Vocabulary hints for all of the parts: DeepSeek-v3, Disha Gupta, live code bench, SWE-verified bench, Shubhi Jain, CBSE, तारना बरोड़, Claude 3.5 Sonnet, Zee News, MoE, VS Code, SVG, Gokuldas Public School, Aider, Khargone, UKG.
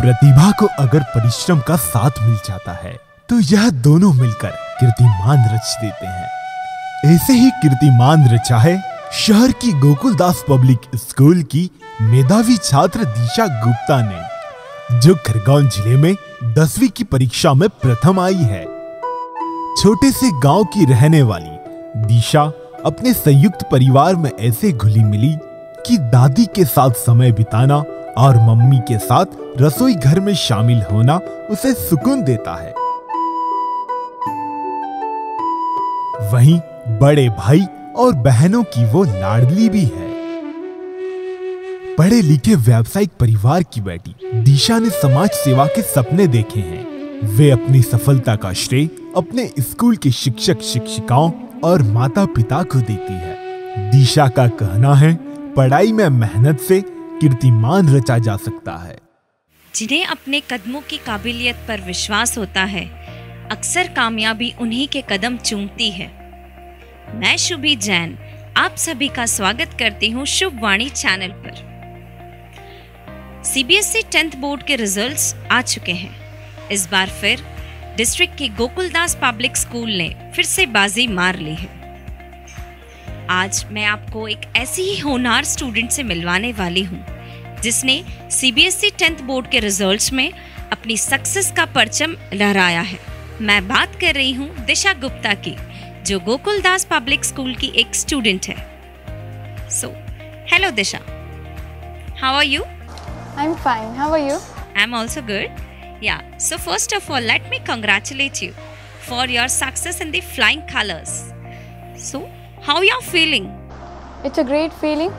प्रतिभा को अगर परिश्रम का साथ मिल जाता है तो यह दोनों मिलकर कीर्तिमान रच देते हैं। ऐसे ही कीर्तिमान रचा है शहर की गोकुलदास पब्लिक स्कूल की मेधावी छात्र दिशा गुप्ता ने, जो खरगोन जिले में 10वीं की परीक्षा में प्रथम आई है। छोटे से गांव की रहने वाली दिशा अपने संयुक्त परिवार में ऐसे घुली मिली कि दादी के साथ समय बिताना और मम्मी के साथ रसोई घर में शामिल होना उसे सुकून देता है। वहीं बड़े भाई और बहनों की वो लाडली भी है। पढ़े लिखे व्यावसायिक परिवार की बेटी दिशा ने समाज सेवा के सपने देखे हैं। वे अपनी सफलता का श्रेय अपने स्कूल के शिक्षक शिक्षिकाओं और माता पिता को देती है। दिशा का कहना है, पढ़ाई में मेहनत से कीर्तिमान रचा जा सकता है। जिन्हें अपने कदमों की काबिलियत पर विश्वास होता है, अक्सर कामयाबी उन्हीं के कदम चूमती है। मैं शुभी जैन आप सभी का स्वागत करती हूँ शुभ वाणी चैनल पर। सीबीएसई 10th बोर्ड के रिजल्ट्स आ चुके हैं। इस बार फिर डिस्ट्रिक्ट के गोकुलदास पब्लिक स्कूल ने फिर से बाजी मार ली है। आज मैं आपको एक ऐसी ही होनहार स्टूडेंट से मिलवाने वाली हूँ जिसने सीबीएसई 10th बोर्ड के रिजल्ट्स में अपनी सक्सेस का परचम लहराया है। मैं बात कर रही हूँ दिशा गुप्ता की, जो गोकुलदास पब्लिक स्कूल की एक स्टूडेंट है। So, hello Disha. How are you? I'm fine. How are you? I'm also good. Yeah. So first of all, let me congratulate you for your success in the flying colors. So, how you are feeling? It's a great feeling.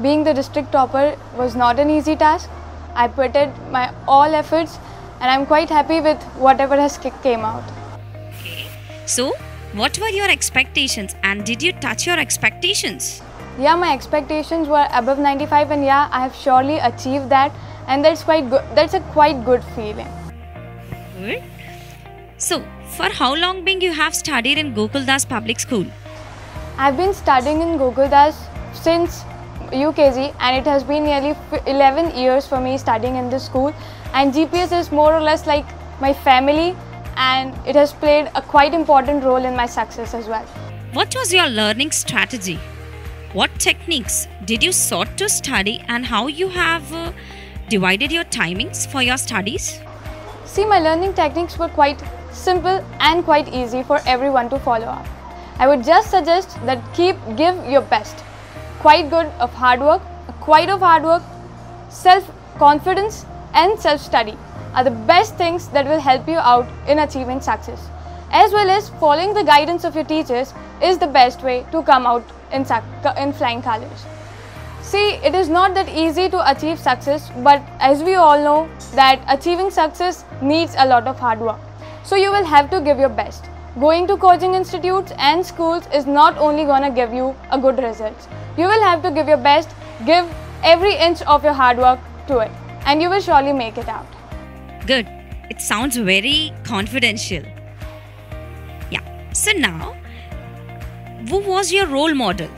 Being the district topper was not an easy task. I put in my all efforts, and I'm quite happy with whatever has came out. Okay. So, what were your expectations and did you touch your expectations? Yeah, my expectations were above 95 and yeah, I have surely achieved that, and that's quite good. That's a quite good feeling. Good. So, for how long being you have studied in Gokuldas Public School? I've been studying in Gokuldas since UKG and it has been nearly 11 years for me studying in this school, and GPS is more or less like my family, and it has played a quite important role in my success as well. What was your learning strategy? What techniques did you sought to study and how you have divided your timings for your studies? See, my learning techniques were quite simple and quite easy for everyone to follow up. I would just suggest that give your best. Quite of hard work, self-confidence and self-study are the best things that will help you out in achieving success, as well as following the guidance of your teachers is the best way to come out in flying colors. See, it is not that easy to achieve success, but as we all know that achieving success needs a lot of hard work, so you will have to give your best. Going to coaching institutes and schools is not only gonna give you a good results. You will have to give your best, give every inch of your hard work to it, and you will surely make it out. Good. It sounds very confidential. Yeah. So now, who was your role model?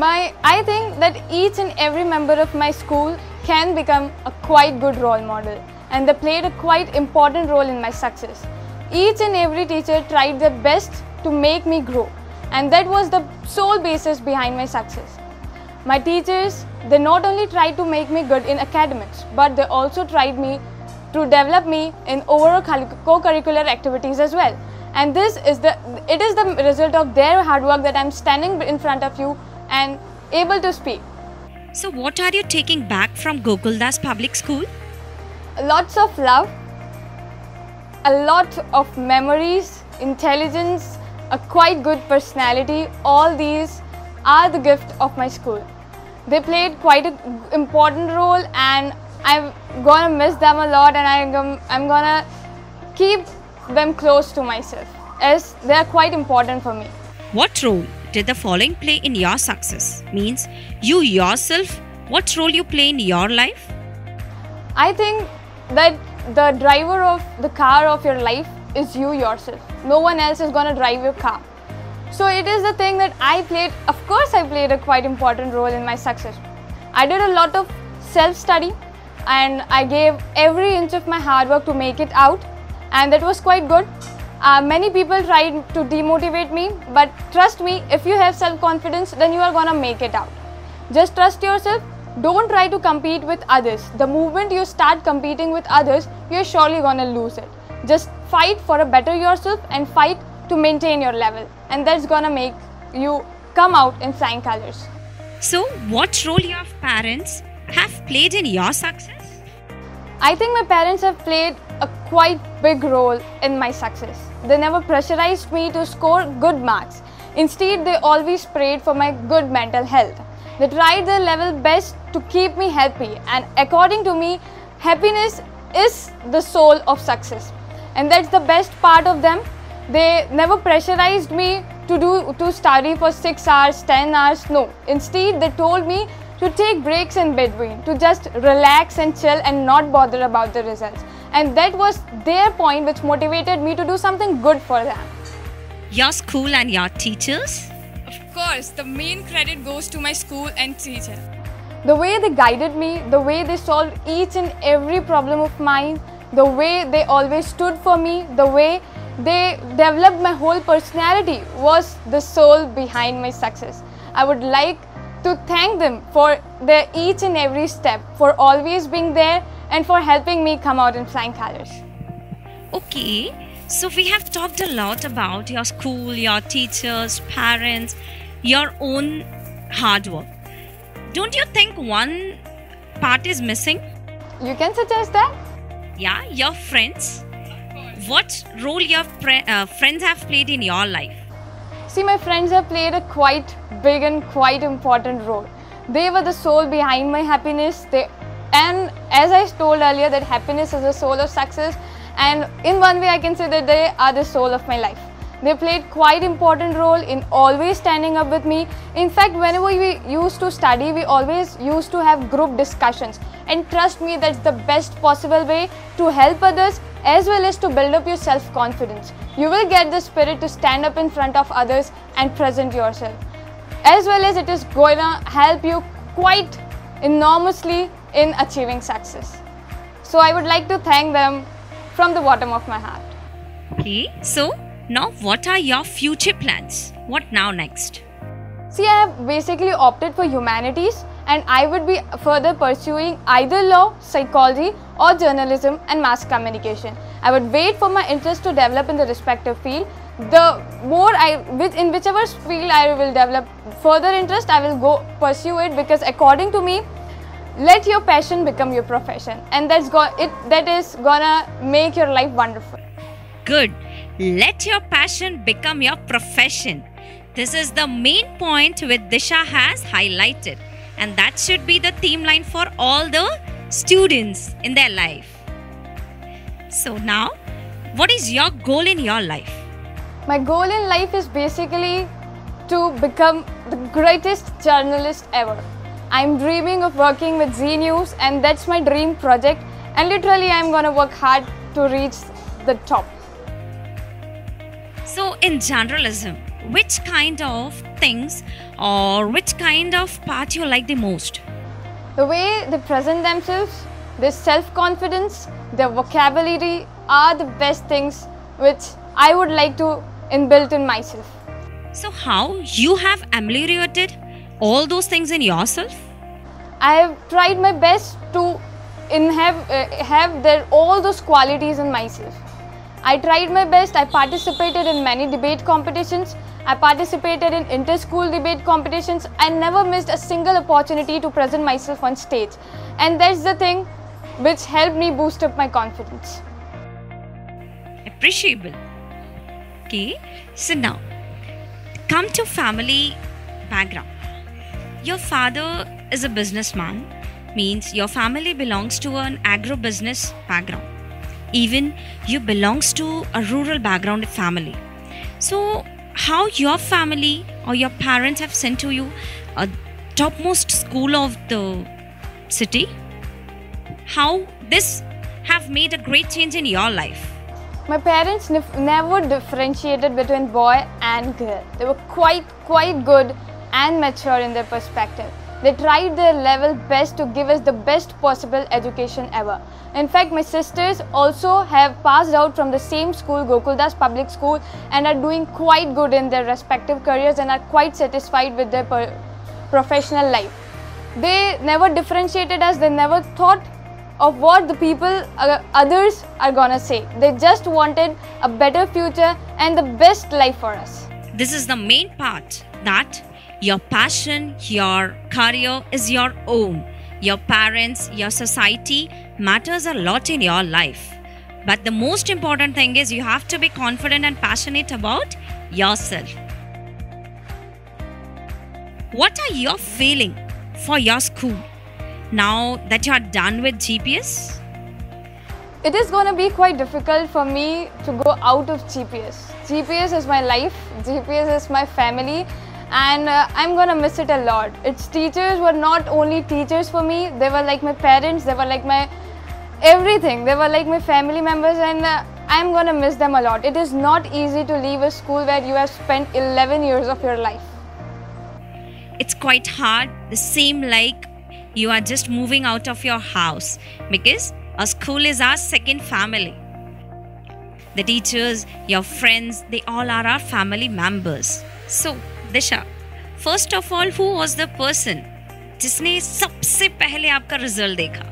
I think that each and every member of my school can become a quite good role model, and they played a quite important role in my success. Each and every teacher tried their best to make me grow, and that was the sole basis behind my success. My teachers, they not only tried to make me good in academics, but they also tried me to develop me in overall co-curricular activities as well. And it is the result of their hard work that I'm standing in front of you and able to speak. So what are you taking back from Gokuldas Public School? Lots of love, a lot of memories, intelligence, a quite good personality. All these are the gift of my school. They played quite an important role, and I'm gonna miss them a lot, and I'm gonna keep them close to myself as they are quite important for me. What role did the following play in your success? Means you yourself, what role you play in your life? I think that the driver of the car of your life is you yourself. No one else is gonna drive your car. So it is the thing that I played. Of course I played a quite important role in my success. I did a lot of self-study, and I gave every inch of my hard work to make it out, and that was quite good. Many people tried to demotivate me, but trust me, if you have self-confidence, then you are gonna make it out. Just trust yourself. Don't try to compete with others. The moment you start competing with others, you're surely gonna lose it. Just fight for a better yourself and fight to maintain your level, and that's gonna make you come out in flying colors. So, what role your parents have played in your success? I think my parents have played a quite big role in my success. They never pressurized me to score good marks. Instead, they always prayed for my good mental health. They tried their level best to keep me happy, and according to me, happiness is the soul of success, and that's the best part of them. They never pressurized me to study for 6 hours, 10 hours, no. Instead, they told me to take breaks in between, to just relax and chill and not bother about the results. And that was their point which motivated me to do something good for them. Your school and your teachers? Of course, the main credit goes to my school and teacher. The way they guided me, the way they solved each and every problem of mine, the way they always stood for me, the way they developed my whole personality was the soul behind my success. I would like to thank them for their each and every step, for always being there and for helping me come out in flying colors. Okay, so we have talked a lot about your school, your teachers, parents, your own hard work. Don't you think one part is missing? You can suggest that? Yeah, your friends. What role your friends have played in your life? See, my friends have played a quite big and quite important role. They were the soul behind my happiness. And as I told earlier, that happiness is the soul of success, and in one way I can say that they are the soul of my life. They played quite important role in always standing up with me. In fact, whenever we used to study, we always used to have group discussions. And trust me, that's the best possible way to help others as well as to build up your self-confidence. You will get the spirit to stand up in front of others and present yourself. As well as it is going to help you quite enormously in achieving success. So I would like to thank them from the bottom of my heart. Okay, so now, what are your future plans? What now next? See, I have basically opted for humanities, and I would be further pursuing either law, psychology or journalism and mass communication. I would wait for my interest to develop in the respective field. The more in whichever field I will develop further interest, I will go pursue it, because according to me, let your passion become your profession, and that is gonna make your life wonderful. Good. Let your passion become your profession. This is the main point which Disha has highlighted, and that should be the theme line for all the students in their life. So now, what is your goal in your life? My goal in life is basically to become the greatest journalist ever. I'm dreaming of working with Zee News, and that's my dream project, and literally I'm gonna work hard to reach the top. So in journalism, which kind of things or which kind of part you like the most? The way they present themselves, their self-confidence, their vocabulary are the best things which I would like to inbuilt in myself. So how you have ameliorated all those things in yourself? I have tried my best to have all those qualities in myself. I tried my best. I participated in many debate competitions. I participated in inter-school debate competitions. I never missed a single opportunity to present myself on stage. And that's the thing which helped me boost up my confidence. Appreciable. Okay, so now come to family background. Your father is a businessman, means your family belongs to an agro-business background. Even you belongs to a rural background family. So how your family or your parents have sent to you a topmost school of the city, how this have made a great change in your life? My parents never differentiated between boy and girl. They were quite good and mature in their perspective. They tried their level best to give us the best possible education ever. In fact, my sisters also have passed out from the same school, Gokuldas Public School, and are doing quite good in their respective careers and are quite satisfied with their professional life. They never differentiated us, they never thought of what the people others are gonna say. They just wanted a better future and the best life for us. This is the main part, that your passion, your career is your own. Your parents, your society matters a lot in your life. But the most important thing is you have to be confident and passionate about yourself. What are your feelings for your school now that you are done with GPS? It is going to be quite difficult for me to go out of GPS. GPS is my life, GPS is my family. And I'm gonna miss it a lot. Its teachers were not only teachers for me, they were like my parents, they were like my everything, they were like my family members, and I'm gonna miss them a lot. It is not easy to leave a school where you have spent 11 years of your life. It's quite hard, the same like you are just moving out of your house, because a school is our second family. The teachers, your friends, they all are our family members. So Disha, first of all, who was the person जिसने सबसे पहले आपका result देखा?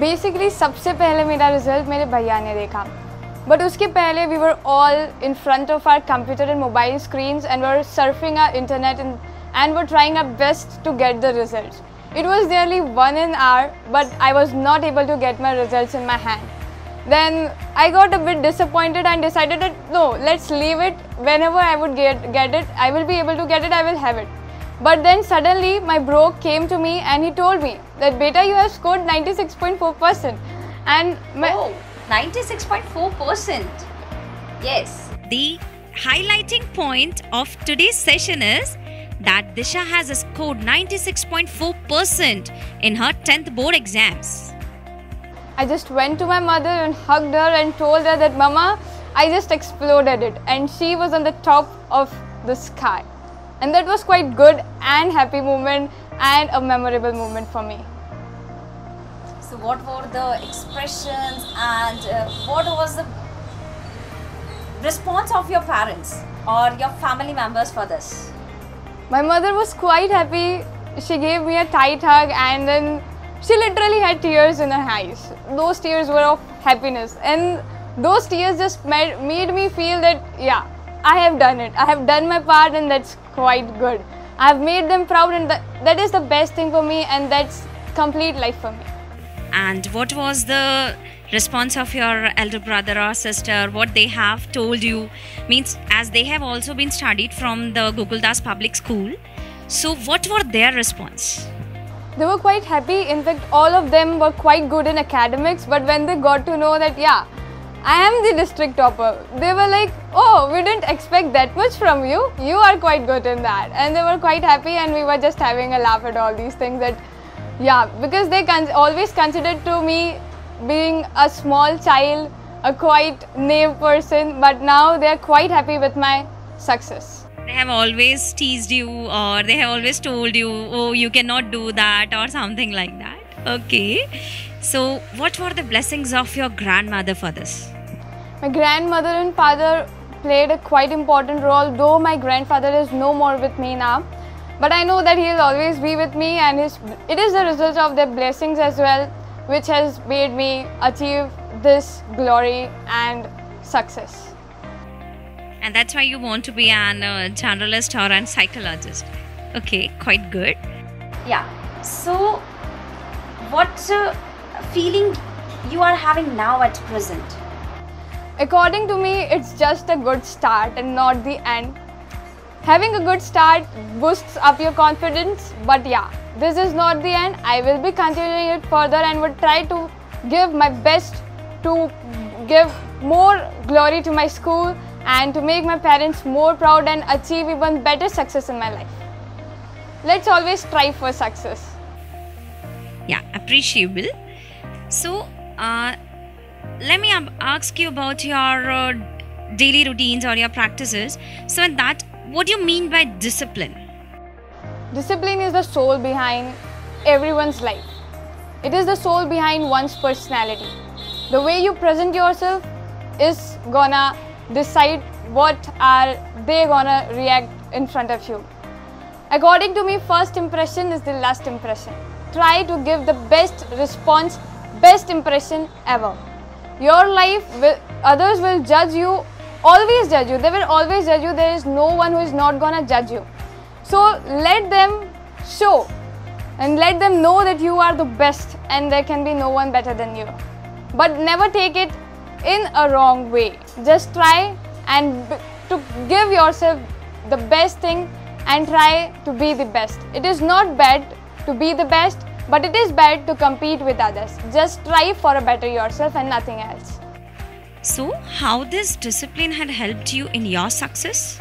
Basically, सबसे पहले मेरा result मेरे भैया ने देखा. But उसके पहले we were all in front of our computer and mobile screens and were surfing our internet and were trying our best to get the results. It was nearly 1 hour, but I was not able to get my results in my hand. Then I got a bit disappointed and decided that no, let's leave it. Whenever I would get it, I will be able to get it, I will have it. But then suddenly my bro came to me and he told me that beta, you have scored 96.4%. And oh, 96.4%. Yes. The highlighting point of today's session is that Disha has scored 96.4% in her 10th board exams. I just went to my mother and hugged her and told her that, Mama, I just exploded it, and she was on the top of the sky. And that was quite good and happy moment and a memorable moment for me. So what were the expressions and what was the response of your parents or your family members for this? My mother was quite happy. She gave me a tight hug and then she literally had tears in her eyes. Those tears were of happiness, and those tears just made me feel that, yeah, I have done it. I have done my part, and that's quite good. I have made them proud, and that is the best thing for me, and that's complete life for me. And what was the response of your elder brother or sister? What they have told you? Means, as they have also been studied from the Gokuldas Public School, so what were their response? They were quite happy. In fact, all of them were quite good in academics, but when they got to know that, yeah, I am the district topper, they were like, oh, we didn't expect that much from you. You are quite good in that. And they were quite happy, and we were just having a laugh at all these things that, yeah, because they always considered to me being a small child, a quite naive person, but now they are quite happy with my success. They have always teased you, or they have always told you, oh, you cannot do that or something like that. Okay. So what were the blessings of your grandmother for this? My grandmother and father played a quite important role, though my grandfather is no more with me now. But I know that he will always be with me, and it is the result of their blessings as well, which has made me achieve this glory and success. And that's why you want to be a journalist or a psychologist. Okay, quite good. Yeah. So, what feeling you are having now at present? According to me, it's just a good start and not the end. Having a good start boosts up your confidence. But yeah, this is not the end. I will be continuing it further and would try to give my best to give more glory to my school and to make my parents more proud and achieve even better success in my life. Let's always strive for success. Yeah, appreciable. So, let me ask you about your daily routines or your practices. So in that, what do you mean by discipline? Discipline is the soul behind everyone's life. It is the soul behind one's personality. The way you present yourself is gonna decide what are they gonna react in front of you. According to me, first impression is the last impression. Try to give the best response, best impression ever. Your life will, others will judge you, always judge you. They will always judge you. There is no one who is not gonna judge you. So let them show and let them know that you are the best and there can be no one better than you. But never take it in a wrong way. Just try and to give yourself the best thing and try to be the best. It is not bad to be the best, but it is bad to compete with others. Just try for a better yourself and nothing else. So, how this discipline had helped you in your success?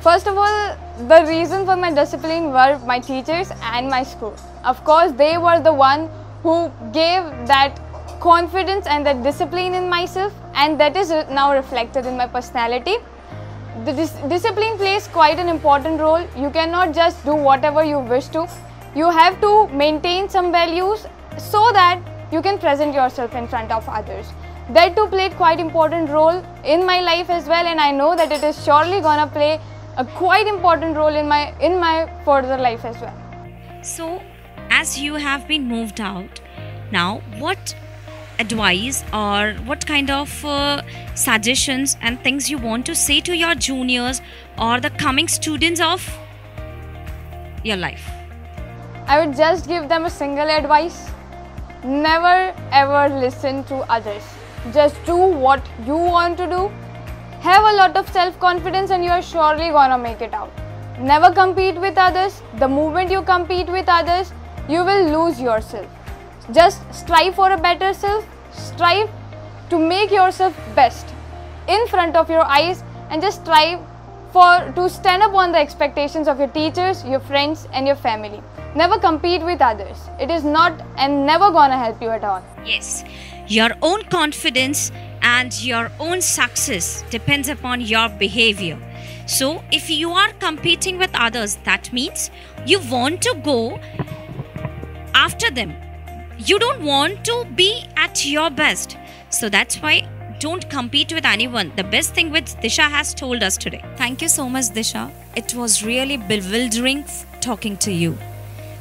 First of all, the reason for my discipline were my teachers and my school. Of course, they were the one who gave that confidence and that discipline in myself, and that is now reflected in my personality. The discipline plays quite an important role. You cannot just do whatever you wish to. You have to maintain some values so that you can present yourself in front of others. That too played quite important role in my life as well, and I know that it is surely gonna play a quite important role in my further life as well. So, as you have been moved out, now what advice or what kind of suggestions and things you want to say to your juniors or the coming students of your life? I would just give them a single advice. Never ever listen to others. Just do what you want to do. Have a lot of self-confidence and you are surely gonna make it out. Never compete with others. The moment you compete with others, you will lose yourself. Just strive for a better self, strive to make yourself best in front of your eyes, and just strive to stand up on the expectations of your teachers, your friends and your family. Never compete with others. It is not and never gonna help you at all. Yes, your own confidence and your own success depends upon your behavior. So if you are competing with others, that means you want to go after them. You don't want to be at your best. So that's why don't compete with anyone. The best thing which Disha has told us today. Thank you so much, Disha. It was really bewildering talking to you.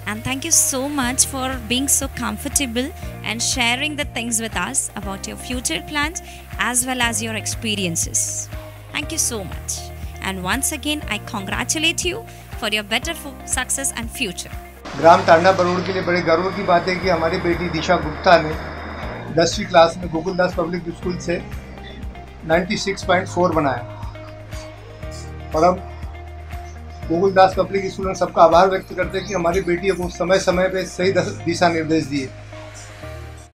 And thank you so much for being so comfortable and sharing the things with us about your future plans as well as your experiences. Thank you so much. And once again, I congratulate you for your better success and future. ग्राम तारना बरोड़ के लिए बड़े गर्व की बात है कि हमारी बेटी दिशा गुप्ता ने 10वीं क्लास में गोकुलदास पब्लिक स्कूल से 96.4 बनाया और अब गोकुलदास पब्लिक स्कूल में सबका आभार व्यक्त करते हैं कि हमारी बेटी को समय समय पे सही दिशा निर्देश दिए।